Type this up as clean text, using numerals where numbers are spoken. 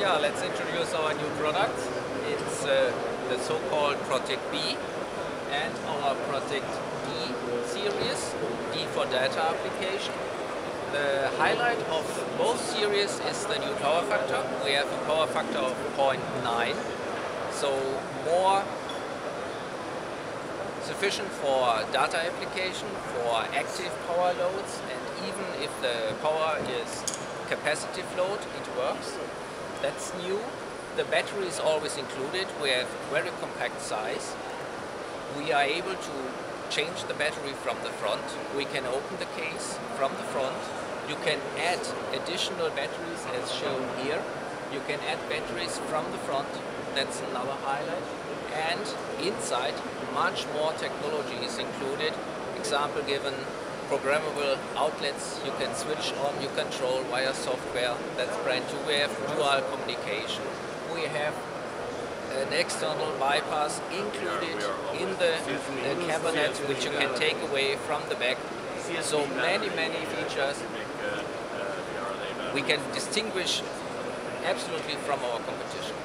Yeah, let's introduce our new product. It's the so-called Project B and our Project D series, D for data application. The highlight of both series is the new power factor. We have a power factor of 0.9, so more sufficient for data application, for active power loads, and even if the power is capacitive load, it works. That's new. The battery is always included. We have very compact size. We are able to change the battery from the front. We can open the case from the front. You can add additional batteries as shown here. You can add batteries from the front. That's another highlight. And inside, much more technology is included. Example given, programmable outlets you can switch on, you control via software. That's brand new. We have dual communication. We have an external bypass included in the cabinet, which you can take away from the back. So many features. We can distinguish absolutely from our competition.